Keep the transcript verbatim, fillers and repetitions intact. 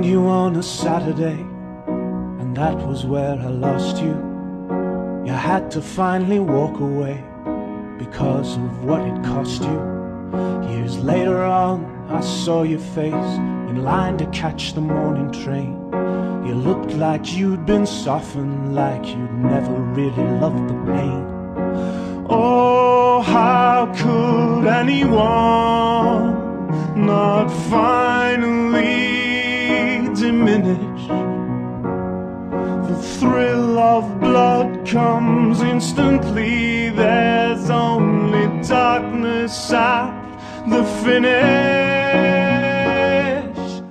found you on a Saturday, and that was where I lost you. You had to finally walk away because of what it cost you. Years later on, I saw your face in line to catch the morning train. You looked like you'd been softened, like you'd never really loved the pain. Oh, how could anyone not finally diminish? The thrill of blood comes instantly. There's only darkness at the finish.